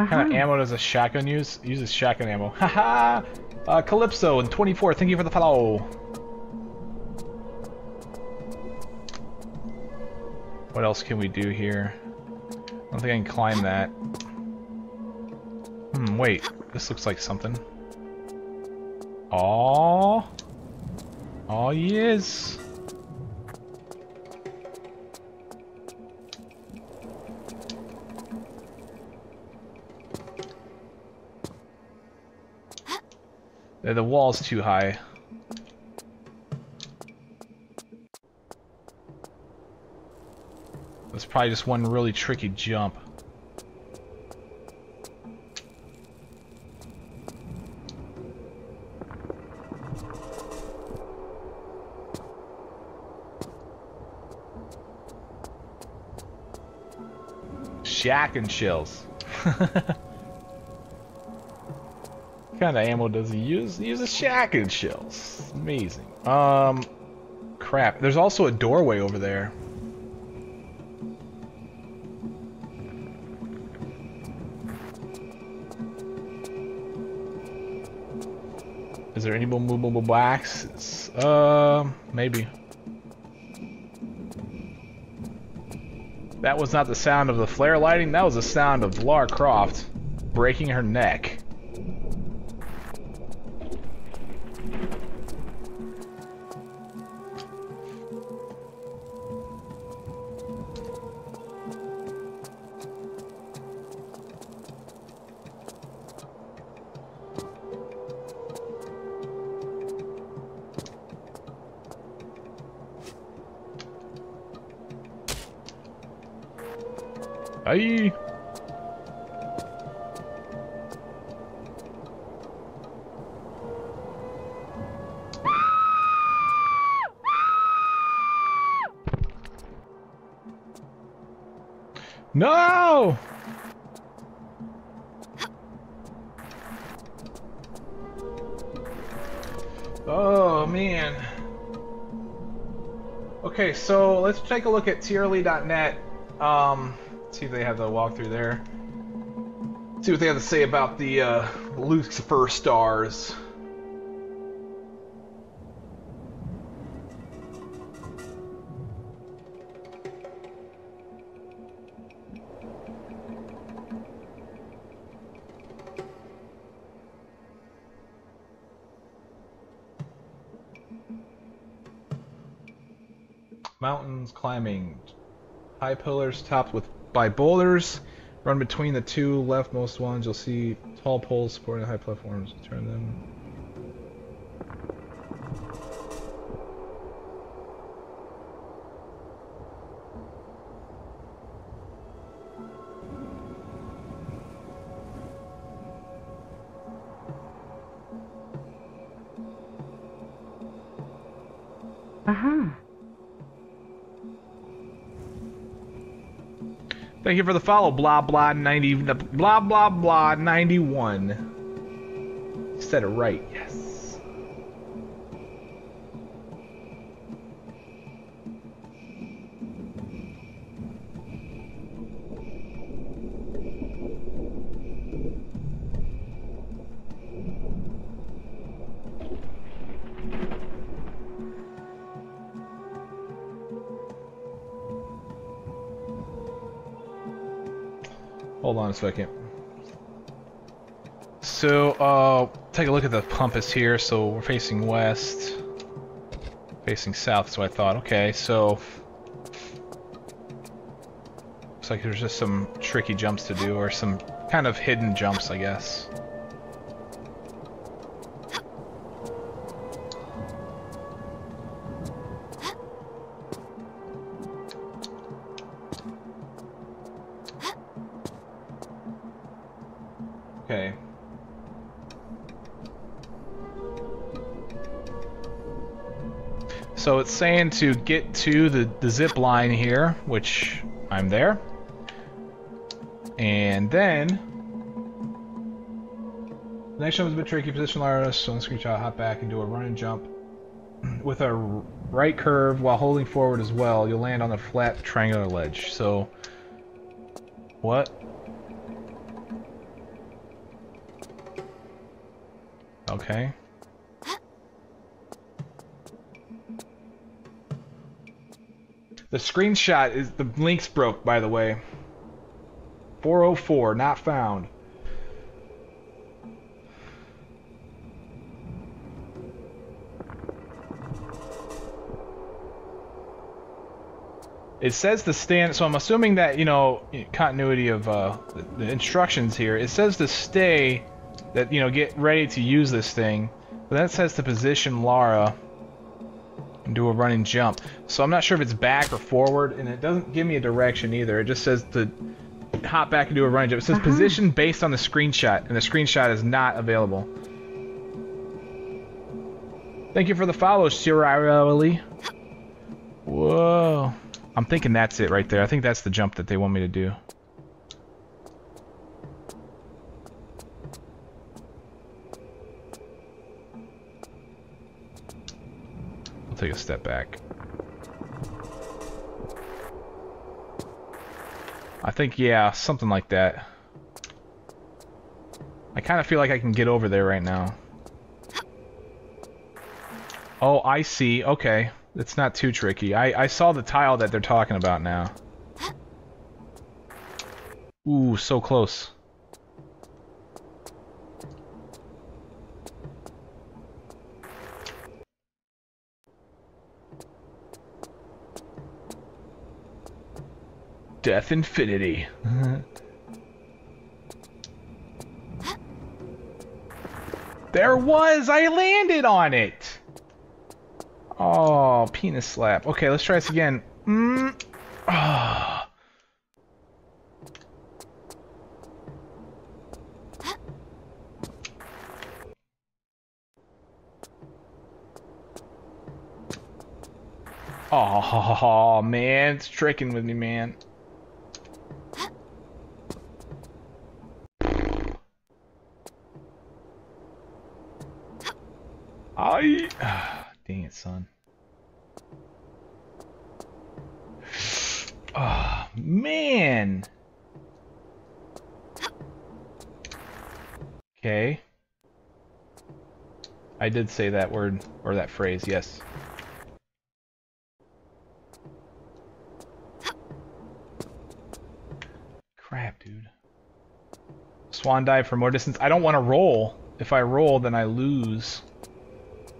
What kind of ammo does a shotgun use? It uses shotgun ammo. Haha! Calypso and 24, thank you for the follow. What else can we do here? I don't think I can climb that. Hmm, wait. This looks like something. Aww. Aw, yes. The wall's too high. That's probably just one really tricky jump. Shack and shells. What kind of ammo does he use? He uses shotgun shells. Amazing. Crap. There's also a doorway over there. Is there any movable boxes? Maybe. That was not the sound of the flare lighting. That was the sound of Lara Croft breaking her neck. Aye. No! Oh, man. Okay, so let's take a look at trle.net. See if they have the walkthrough there. See what they have to say about the Lucifer Stars. Mountains climbing. High pillars topped with by boulders, run between the two leftmost ones. You'll see tall poles supporting high platforms. Turn them. Thank you for the follow, blah blah 90, blah blah blah 91. You said it right, yes. Hold on a second. So, take a look at the compass here. So we're facing west, facing south. So I thought, okay, so looks like there's just some tricky jumps to do, or some kind of hidden jumps, I guess. Okay. So it's saying to get to the zip line here, which I'm there. And then the next one was a bit tricky. Position Lara, so on screenshot, hop back and do a run and jump with a right curve while holding forward as well. You'll land on a flat triangular ledge. So what? Okay. The screenshot is... the link's broke, by the way. 404, not found. It says the stand, so I'm assuming that, you know, continuity of the instructions here. It says to stay, that, you know, get ready to use this thing. But then it says to position Lara and do a running jump. So I'm not sure if it's back or forward, and it doesn't give me a direction either. It just says to hop back and do a running jump. It says position based on the screenshot, and the screenshot is not available. Thank you for the follow, Sirali. Whoa. I'm thinking that's it right there. I think that's the jump that they want me to do. I'll take a step back. I think, yeah, something like that. I kind of feel like I can get over there right now. Oh, I see. Okay. It's not too tricky. I saw the tile that they're talking about now. Ooh, so close. Death Infinity. There was! I landed on it! Oh, penis slap. Okay, let's try this again. Oh. Oh, man. It's tricking with me, man. Dang it, son. Oh, man. Okay. I did say that word, or that phrase, yes. Crap, dude. Swan dive for more distance. I don't want to roll. If I roll, then I lose.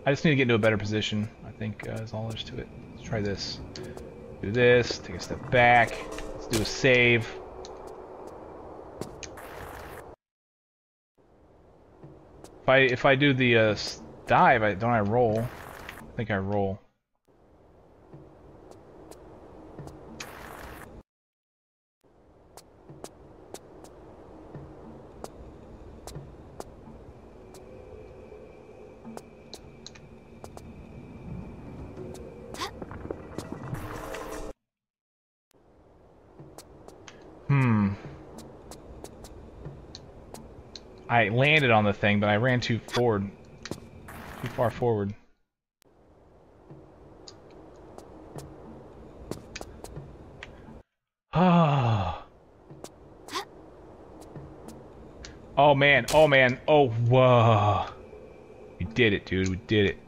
I just need to get into a better position, I think, is all there's to it. Let's try this. Do this, take a step back, let's do a save. If I do the dive, don't I roll? I think I roll. I landed on the thing, but I ran too far forward. Ah. Oh man! Oh man! Oh whoa! We did it, dude! We did it!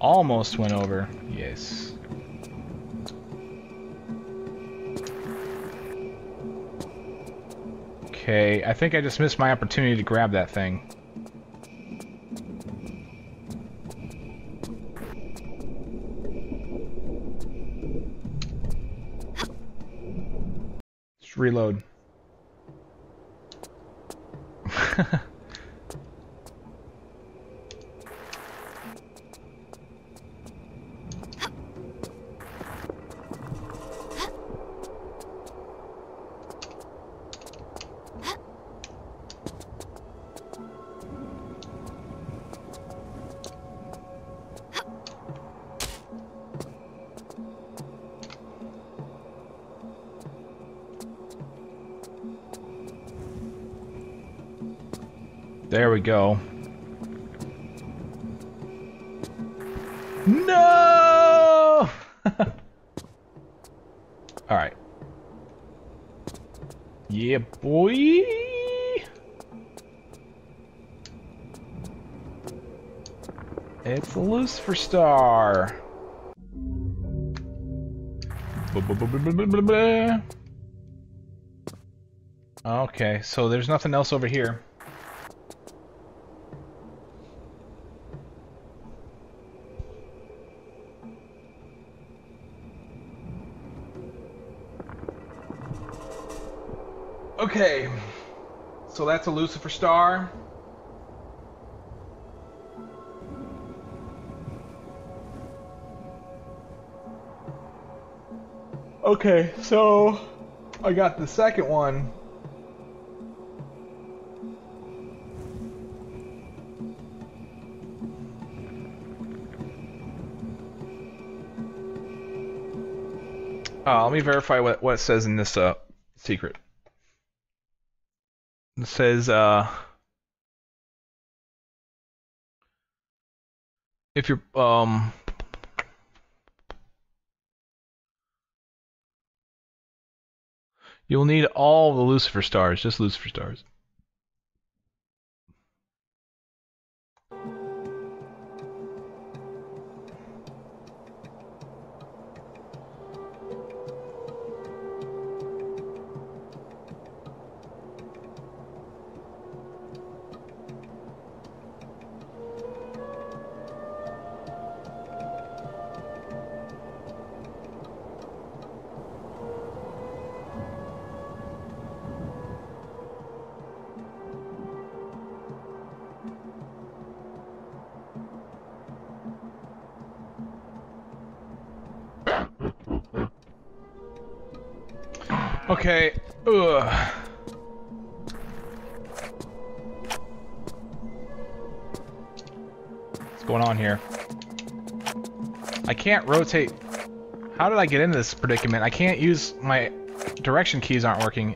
Almost went over. Yes. Okay, I think I just missed my opportunity to grab that thing. Just reload. There we go. No! Alright. Yeah, boy! It's a Lucifer Star! Okay, so there's nothing else over here. Okay, so that's a Lucifer Star. Okay, so I got the second one. Let me verify what it says in this secret. It says, if you're, you'll need all the Lucifer Stars, just Lucifer Stars. Okay, ugh. What's going on here? I can't rotate. How did I get into this predicament? I can't use my direction keys aren't working.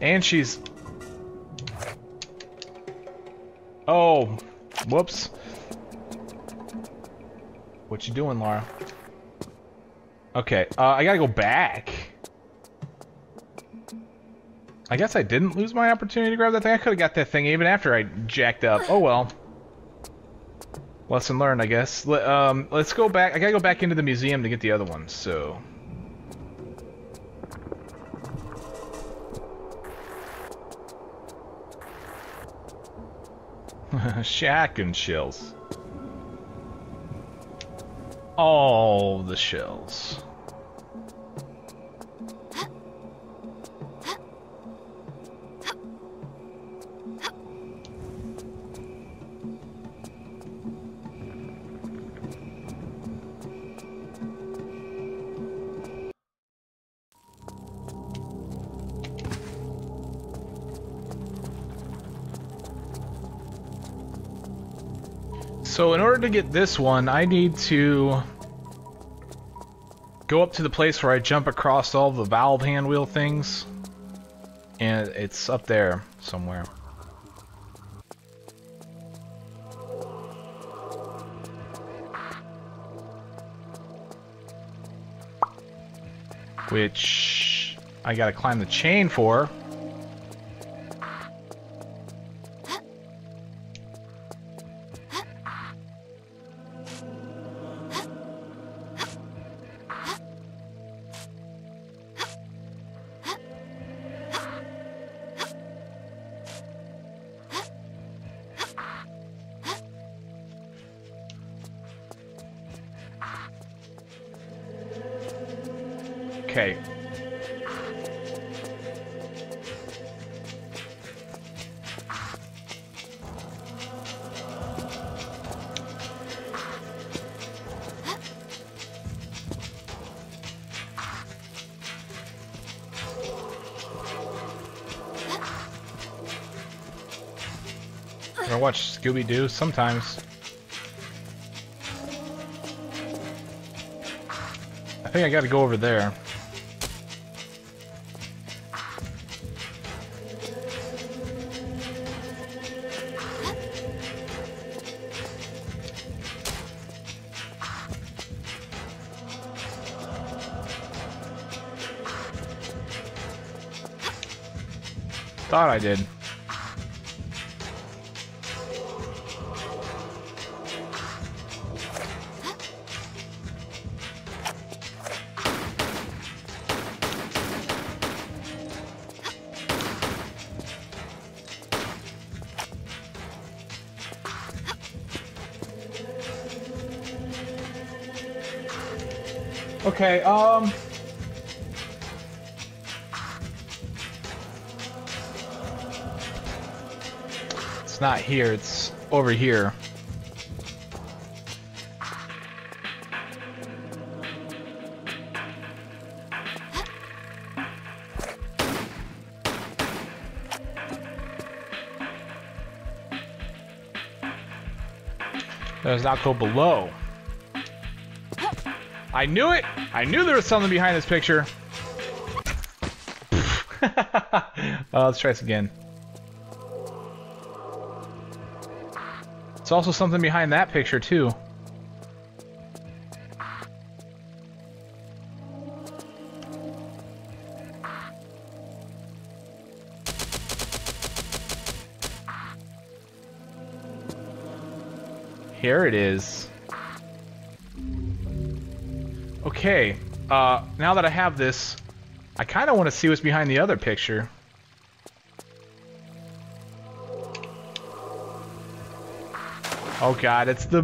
And she's... Oh, whoops. What you doing, Lara? Okay, I gotta go back. I guess I didn't lose my opportunity to grab that thing. I could have got that thing even after I jacked up. Oh well. Lesson learned, I guess. Let's go back. I gotta go back into the museum to get the other one, so... Shotgun shells. All the shells. So in order to get this one, I need to go up to the place where I jump across all the valve handwheel things, and it's up there somewhere. Which I gotta climb the chain for. Okay. I watch Scooby-Doo sometimes. I think I gotta go over there. thought I did. Okay, it's not here, it's over here. That does not go below. I knew it! I knew there was something behind this picture! Let's try this again. It's also something behind that picture, too. Here it is. Okay, now that I have this, I kind of want to see what's behind the other picture. Oh god, it's the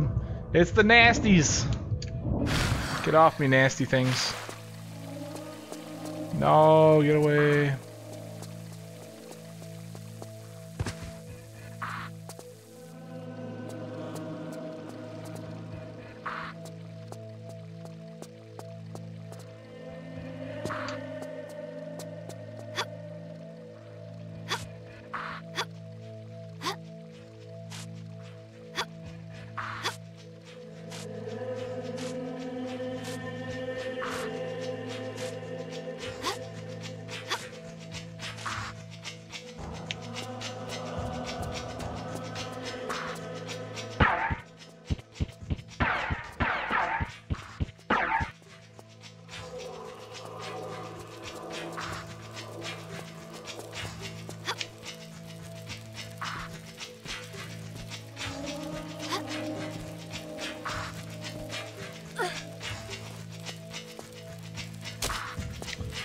nasties! Get off me, nasty things. No, get away.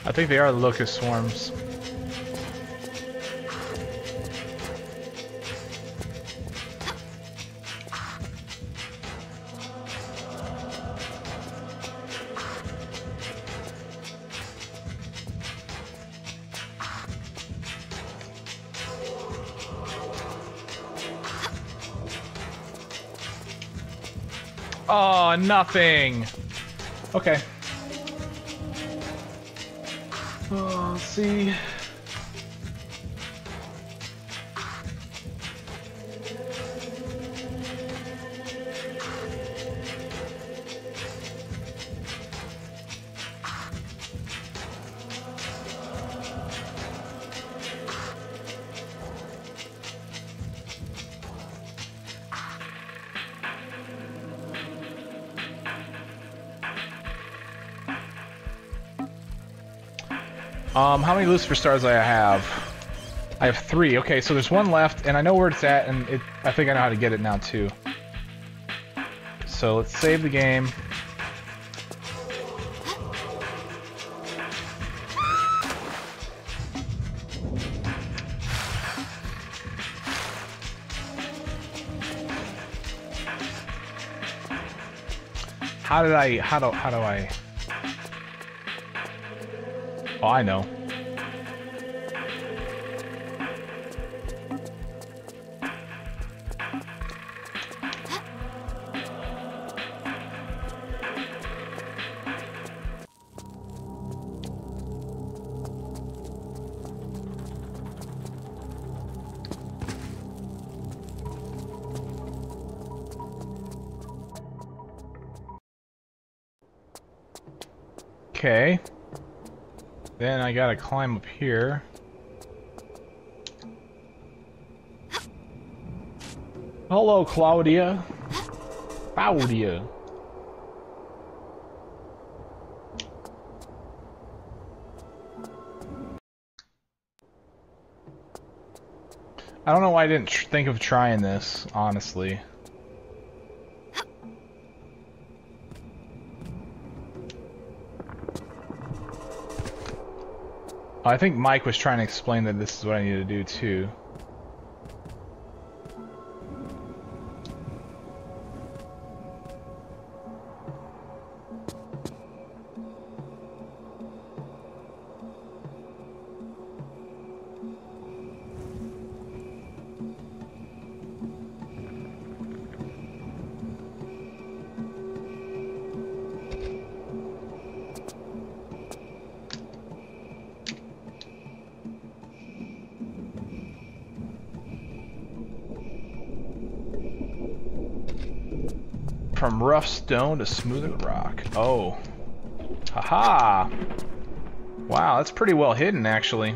I think they are locust swarms. Oh, nothing. Okay. Let's see. How many Lucifer stars do I have? I have 3. Okay, so there's one left, and I know where it's at, and I think I know how to get it now, too. So let's save the game. How do I... Oh, I know. Okay. Then I gotta climb up here. Hello, Claudia. Claudia. I don't know why I didn't think of trying this, honestly. I think Mike was trying to explain that this is what I need to do, too. From rough stone to smoother rock. Oh. Haha! Wow, that's pretty well hidden, actually.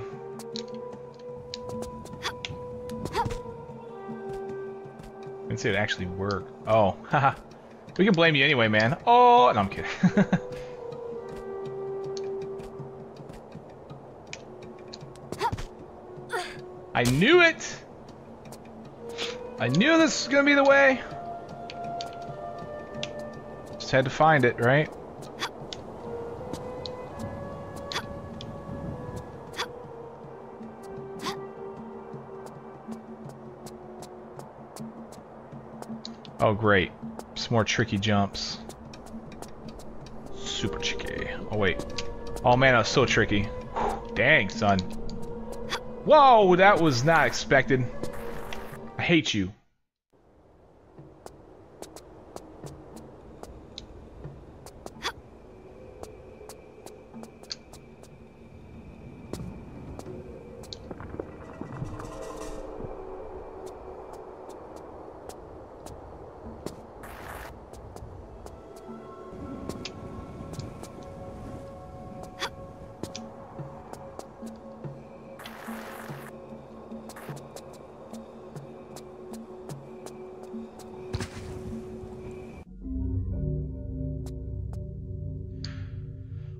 Didn't see it actually worked. Oh, haha. We can blame you anyway, man. Oh, no, I'm kidding. I knew it! I knew this was gonna be the way! Had to find it, right? Oh, great. Some more tricky jumps. Super tricky. Oh, wait. Oh, man, that was so tricky. Whew, dang, son. Whoa, that was not expected. I hate you.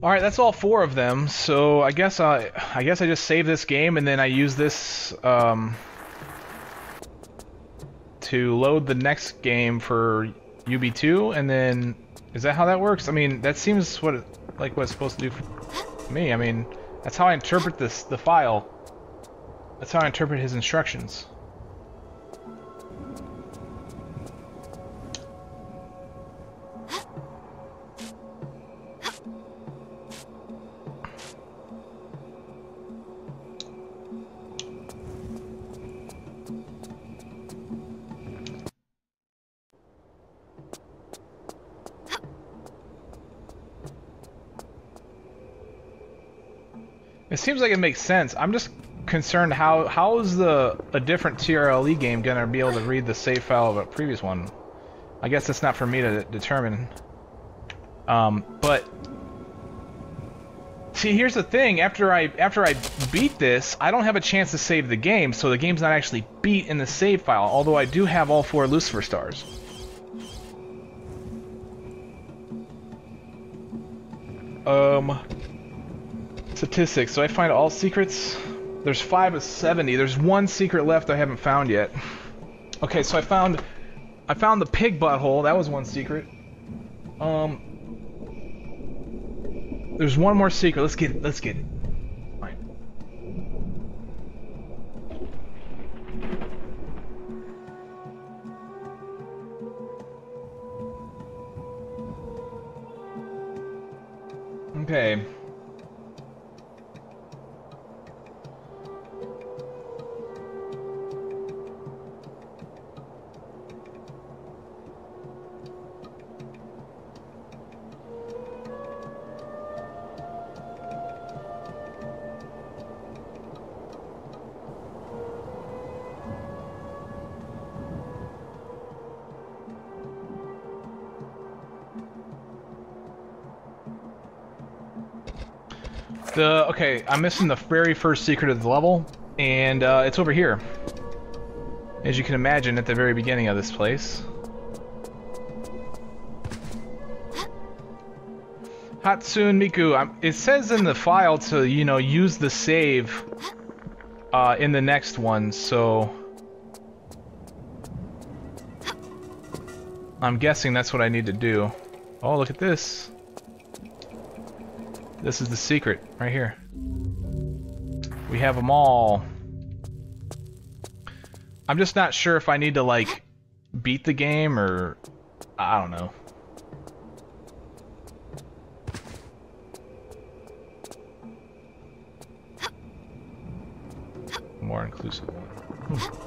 Alright, that's all four of them, so I guess I just save this game and then I use this to load the next game for UB2, and then is that how that works? I mean, that seems what it, like what it's supposed to do for me. I mean, that's how I interpret this, the file. That's how I interpret his instructions. It seems like it makes sense. I'm just concerned how is a different TRLE game gonna be able to read the save file of a previous one? I guess that's not for me to determine. But see, here's the thing. After I beat this, I don't have a chance to save the game, so the game's not actually beat in the save file. Although I do have all four Lucifer Stars. Statistics. So I find all secrets. There's 5 of 70. There's one secret left I haven't found yet. Okay, so I found the pig butthole. That was one secret. There's one more secret. Let's get it. Let's get it. Fine. Okay. Okay, I'm missing the very first secret of the level, and it's over here. As you can imagine, at the very beginning of this place. Hatsun Miku. It says in the file to, you know, use the save in the next one, so I'm guessing that's what I need to do. Oh, look at this. This is the secret right here. We have them all. I'm just not sure if I need to, like, beat the game or... I don't know. More inclusive one.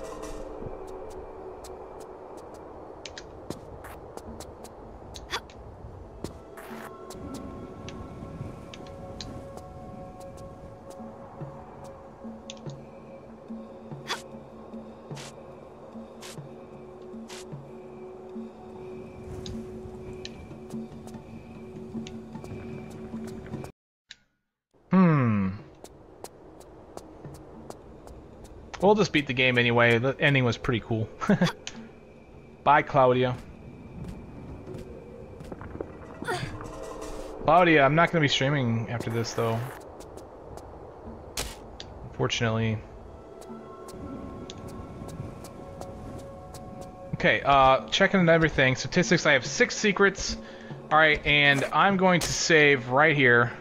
We'll just beat the game anyway. The ending was pretty cool. Bye, Claudia. Claudia, I'm not going to be streaming after this, though. Unfortunately. Okay, checking on everything. Statistics, I have 6 secrets. Alright, and I'm going to save right here.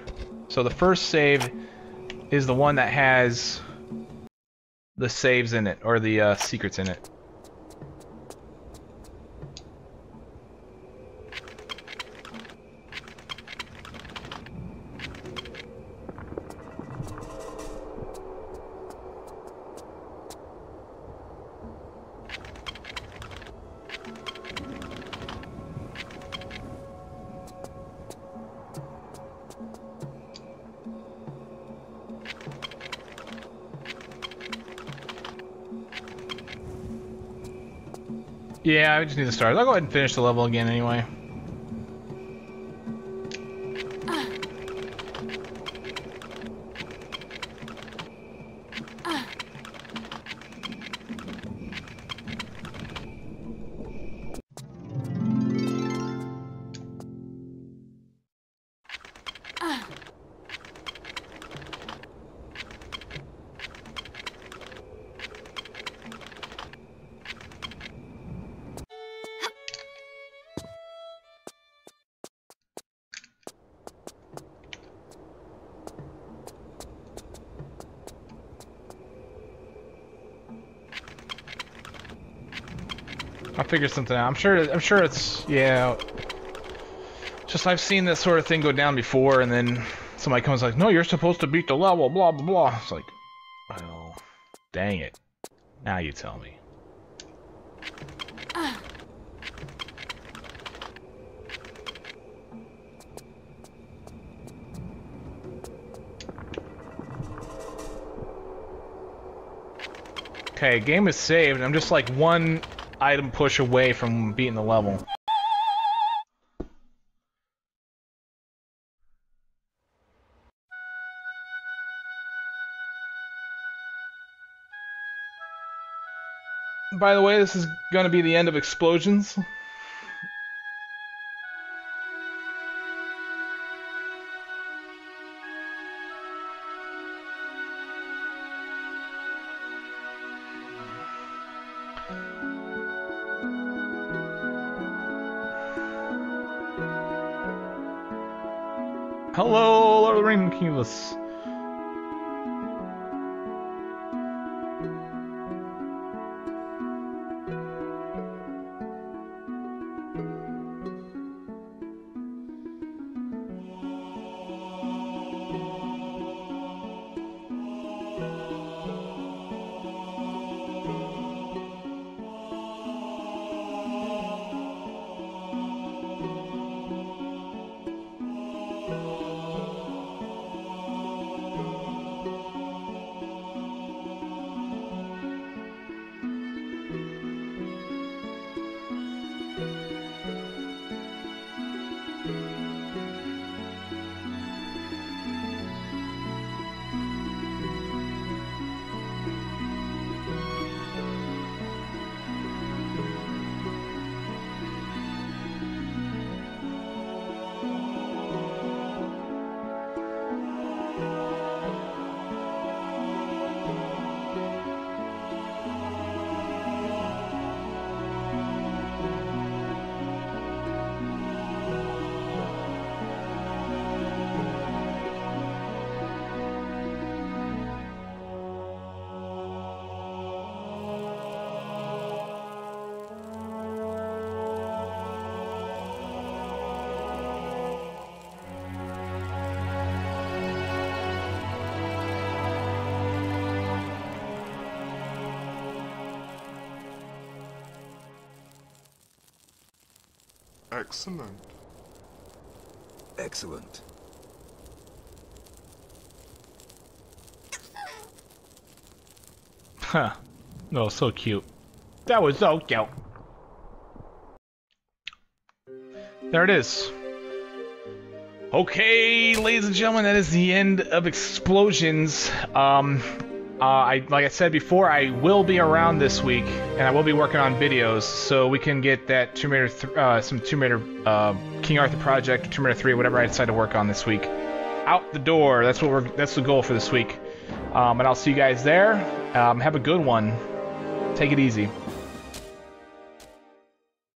So the first save is the one that has... the saves in it, or the secrets in it. Yeah, I just need the stars. I'll go ahead and finish the level again anyway. Figure something out. I'm sure it's, yeah. Just I've seen this sort of thing go down before, and then somebody comes like, "No, you're supposed to beat the level, blah blah blah." It's like, well, dang it. Now you tell me. Okay, game is saved. And I'm just like one item push away from beating the level. By the way, this is going to be the end of explosions. Hello, Lord of the Ring Keyless. Excellent. Excellent. Huh. Oh, so cute. That was so cute. There it is. Okay, ladies and gentlemen, that is the end of Explosions. Like I said before, I will be around this week, and I will be working on videos, so we can get that Tomb Raider, some Tomb Raider, King Arthur Project, Tomb Raider 3, whatever I decide to work on this week, out the door. That's what we're. That's the goal for this week. And I'll see you guys there. Have a good one. Take it easy.